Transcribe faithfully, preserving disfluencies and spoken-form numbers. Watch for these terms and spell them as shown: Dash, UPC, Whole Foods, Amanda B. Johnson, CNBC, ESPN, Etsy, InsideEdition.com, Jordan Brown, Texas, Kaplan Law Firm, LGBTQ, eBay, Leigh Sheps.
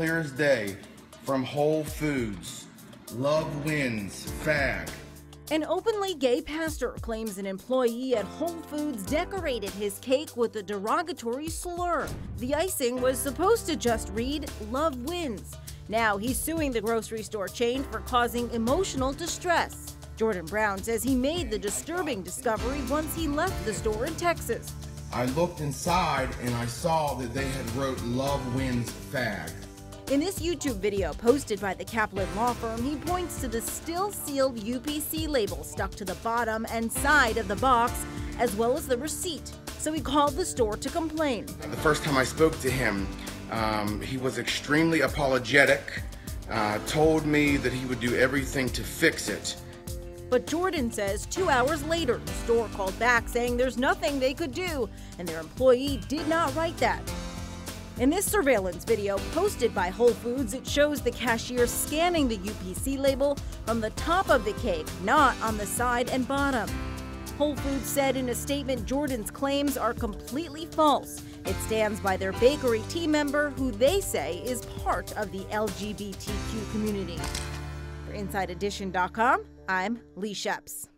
clear as day from Whole Foods. Love wins, fag. An openly gay pastor claims an employee at Whole Foods decorated his cake with a derogatory slur. The icing was supposed to just read, "Love wins." Now he's suing the grocery store chain for causing emotional distress. Jordan Brown says he made the disturbing discovery once he left the store in Texas. I looked inside and I saw that they had wrote "Love wins, fag." In this YouTube video posted by the Kaplan Law Firm, he points to the still-sealed U P C label stuck to the bottom and side of the box, as well as the receipt. So he called the store to complain. The first time I spoke to him, um, he was extremely apologetic, uh, told me that he would do everything to fix it. But Jordan says two hours later, the store called back saying there's nothing they could do, and their employee did not write that. In this surveillance video posted by Whole Foods, it shows the cashier scanning the U P C label from the top of the cake, not on the side and bottom. Whole Foods said in a statement Jordan's claims are completely false. It stands by their bakery team member, who they say is part of the L G B T Q community. For Inside Edition dot com, I'm Leigh Sheps.